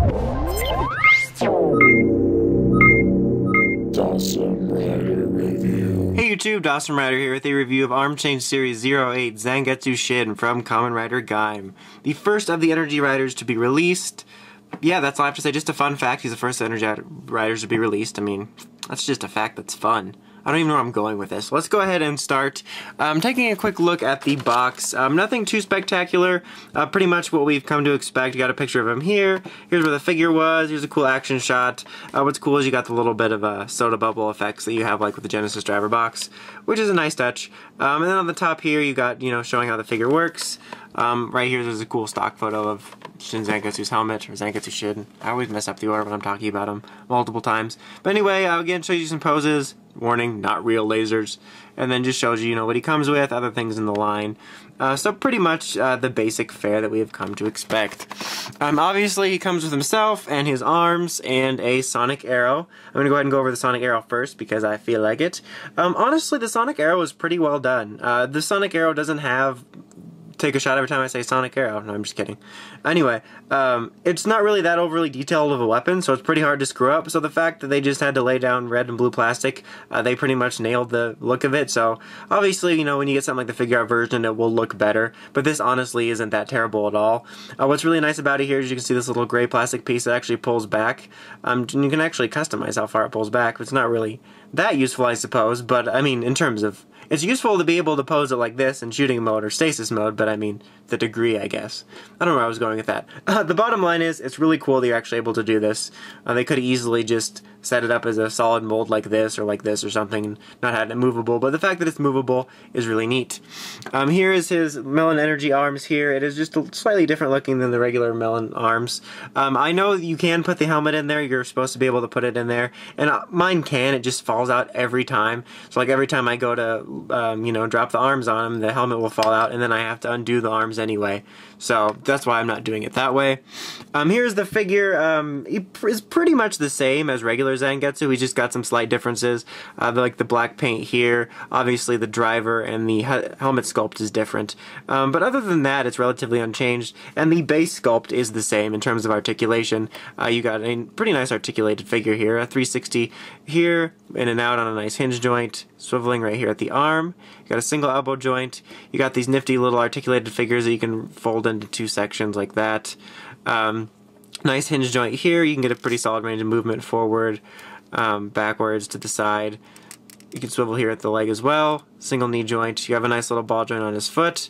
Hey YouTube, DosmRider here with a review of Arm Change Series 08 Zangetsu Shin from Kamen Rider Gaim, the first of the Energy Riders to be released. Yeah, that's all I have to say. Just a fun fact, he's the first Energy Riders to be released. I mean, that's just a fact that's fun. I don't even know where I'm going with this. Let's go ahead and start. I'm taking a quick look at the box. Nothing too spectacular. Pretty much what we've come to expect. You got a picture of him here. Here's where the figure was. Here's a cool action shot. What's cool is you got the little bit of soda bubble effects that you have like with the Genesis driver box, which is a nice touch. And then on the top here, you got, you know, showing how the figure works. Right here, there's a cool stock photo of Shin Zangetsu's helmet, or Zangetsu Shin. I always mess up the order when I'm talking about him multiple times. But anyway, again, shows you some poses. Warning, not real lasers. And then just shows you, you know, what he comes with, other things in the line. So pretty much the basic fare that we have come to expect. Obviously, he comes with himself and his arms and a Sonic Arrow. I'm going to go ahead and go over the Sonic Arrow first because I feel like it. Honestly, the Sonic Arrow is pretty well done. The Sonic Arrow doesn't have... Take a shot every time I say Sonic Arrow. No, I'm just kidding. Anyway, it's not really that overly detailed of a weapon, so it's pretty hard to screw up. So the fact that they just had to lay down red and blue plastic, they pretty much nailed the look of it. So obviously, you know, when you get something like the figure-out version, it will look better. But this honestly isn't that terrible at all. What's really nice about it here is you can see this little gray plastic piece that actually pulls back. And you can actually customize how far it pulls back. It's not really that useful, I suppose. But I mean, in terms of, it's useful to be able to pose it like this in shooting mode or stasis mode, but I mean, the degree, I guess. I don't know where I was going with that. The bottom line is, it's really cool that you're actually able to do this. They could easily just set it up as a solid mold like this or something, not had it movable, but the fact that it's movable is really neat. Here is his Melon Energy Arms here. It is just slightly different looking than the regular Melon Arms. I know you can put the helmet in there. You're supposed to be able to put it in there, and mine can. It just falls out every time. So like every time I go to, you know, drop the arms on him, the helmet will fall out, and then I have to undo the arms anyway. So that's why I'm not doing it that way. Here's the figure. It is pretty much the same as regular Zangetsu. We just got some slight differences, like the black paint here. Obviously the driver and the helmet sculpt is different, but other than that it's relatively unchanged, and the base sculpt is the same in terms of articulation. You got a pretty nice articulated figure here, a 360 here, in and out on a nice hinge joint, swiveling right here at the arm. You got a single elbow joint. You got these nifty little articulated figures that you can fold into two sections like that. Nice hinge joint here. You can get a pretty solid range of movement forward, backwards, to the side. You can swivel here at the leg as well. Single knee joint. You have a nice little ball joint on his foot.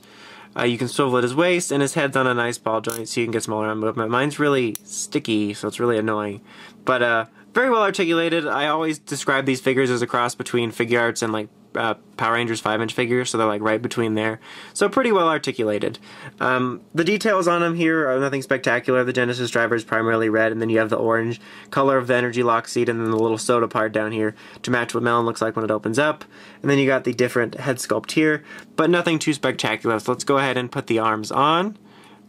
You can swivel at his waist, and his head's on a nice ball joint, so you can get smaller on movement. Mine's really sticky, so it's really annoying. But very well articulated. I always describe these figures as a cross between figure arts and like Power Rangers 5-inch figures, so they're like right between there. So pretty well articulated. The details on them here are nothing spectacular. The Genesis driver is primarily red, and then you have the orange color of the Energy lock seat, and then the little soda part down here to match what Melon looks like when it opens up. And then you got the different head sculpt here, but nothing too spectacular. So let's go ahead and put the arms on.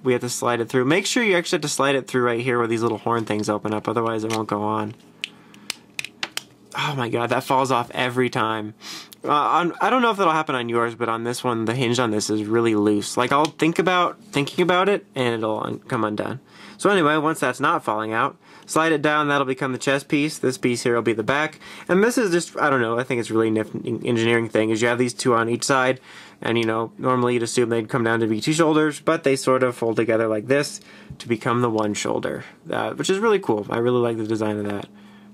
We have to slide it through. Make sure you actually have to slide it through right here where these little horn things open up, otherwise it won't go on. Oh my god, that falls off every time. I don't know if that'll happen on yours, but on this one, the hinge on this is really loose. Like, I'll think about thinking about it, and it'll come undone. So anyway, once that's not falling out, slide it down, that'll become the chest piece. This piece here will be the back. And this is just, I don't know, I think it's really an engineering thing, is you have these two on each side, and, you know, normally you'd assume they'd come down to be two shoulders, but they sort of fold together like this to become the one shoulder, which is really cool. I really like the design of that.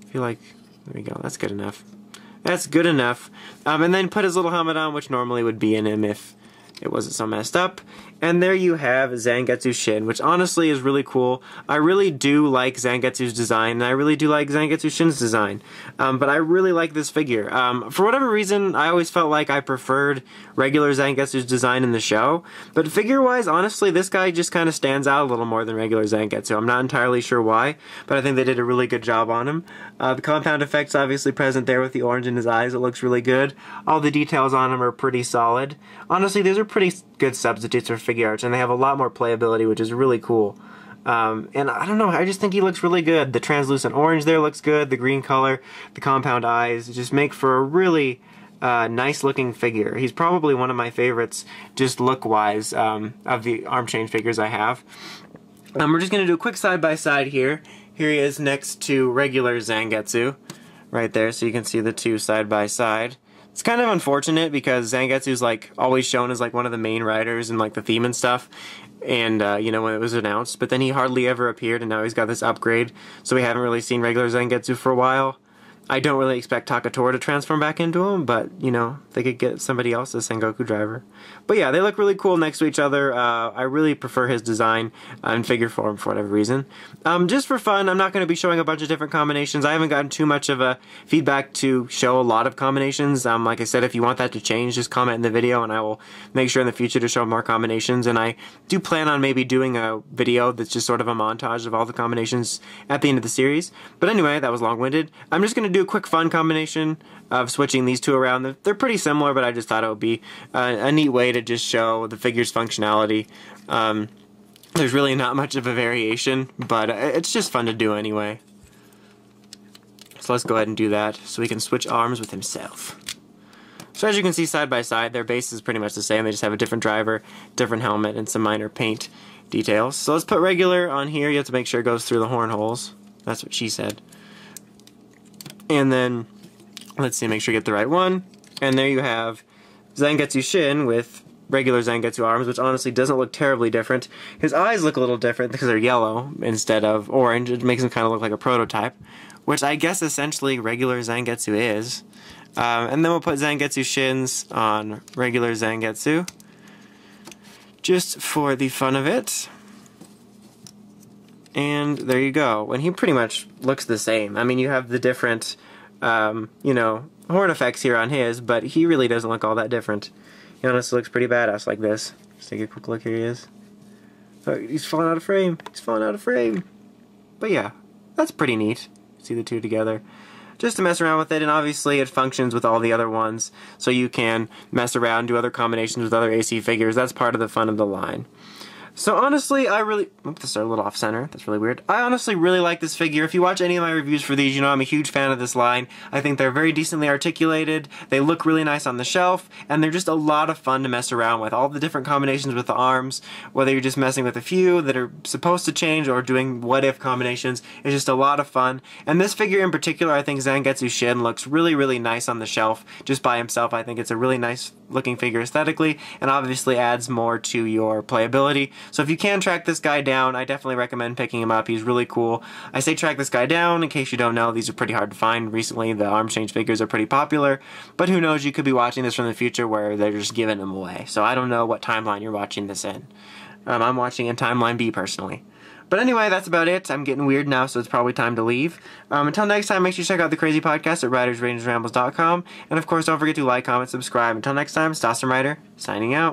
I feel like... There we go, that's good enough. That's good enough. And then put his little helmet on, which normally would be in him if it wasn't so messed up. And there you have Zangetsu Shin, which honestly is really cool. I really do like Zangetsu's design, and I really do like Zangetsu Shin's design. But I really like this figure. For whatever reason, I always felt like I preferred regular Zangetsu's design in the show. But figure-wise, honestly, this guy just kind of stands out a little more than regular Zangetsu. I'm not entirely sure why, but I think they did a really good job on him. The compound effect's obviously present there with the orange in his eyes. It looks really good. All the details on him are pretty solid. Honestly, these are pretty good substitutes for figure arts, and they have a lot more playability, which is really cool. And I don't know, I just think he looks really good. The translucent orange there looks good, the green color, the compound eyes just make for a really nice looking figure. He's probably one of my favorites, just look wise, of the arm change figures I have. We're just going to do a quick side-by-side here. Here he is next to regular Zangetsu, right there, so you can see the two side-by-side. It's kind of unfortunate because Zangetsu's like always shown as like one of the main riders and like the theme and stuff, and you know, when it was announced, but then he hardly ever appeared, and now he's got this upgrade, so we haven't really seen regular Zangetsu for a while. I don't really expect Takatora to transform back into him, but, you know, they could get somebody else, a Sengoku driver. But yeah, they look really cool next to each other. I really prefer his design in figure form for whatever reason. Just for fun, I'm not going to be showing a bunch of different combinations. I haven't gotten too much of a feedback to show a lot of combinations. Like I said, if you want that to change, just comment in the video, and I will make sure in the future to show more combinations. And I do plan on maybe doing a video that's just sort of a montage of all the combinations at the end of the series. But anyway, that was long-winded. I'm just going to do a quick fun combination of switching these two around. They're pretty similar, but I just thought it would be a neat way to just show the figure's functionality. There's really not much of a variation, but it's just fun to do anyway. So let's go ahead and do that so we can switch arms with himself. So as you can see side by side, their base is pretty much the same. They just have a different driver, different helmet, and some minor paint details. So let's put regular on here. You have to make sure it goes through the horn holes. That's what she said. And then, let's see, make sure you get the right one. And there you have Zangetsu Shin with regular Zangetsu arms, which honestly doesn't look terribly different. His eyes look a little different because they're yellow instead of orange. It makes him kind of look like a prototype, which I guess essentially regular Zangetsu is. And then we'll put Zangetsu Shins on regular Zangetsu, just for the fun of it. And there you go. And he pretty much looks the same. I mean, you have the different, you know, horn effects here on his, but he really doesn't look all that different. He honestly looks pretty badass like this. Let's take a quick look. Here he is. Oh, he's falling out of frame. He's falling out of frame. But yeah, that's pretty neat. See the two together. Just to mess around with it, and obviously it functions with all the other ones, so you can mess around, do other combinations with other AC figures. That's part of the fun of the line. So honestly, I really... Oops, this is a little off-center. That's really weird. I honestly really like this figure. If you watch any of my reviews for these, you know I'm a huge fan of this line. I think they're very decently articulated, they look really nice on the shelf, and they're just a lot of fun to mess around with. All the different combinations with the arms, whether you're just messing with a few that are supposed to change or doing what-if combinations, it's just a lot of fun. And this figure in particular, I think Zangetsu Shin looks really, really nice on the shelf just by himself. I think it's a really nice looking figure aesthetically, and obviously adds more to your playability. So if you can track this guy down, I definitely recommend picking him up. He's really cool. I say track this guy down. In case you don't know, these are pretty hard to find recently. The arm change figures are pretty popular, but who knows, you could be watching this from the future where they're just giving them away. So I don't know what timeline you're watching this in. I'm watching in Timeline B personally. But anyway, that's about it. I'm getting weird now, so it's probably time to leave. Until next time, make sure you check out the crazy podcast at ridersrangersrambles.com. And of course, don't forget to like, comment, subscribe. Until next time, it's DosmRider, signing out.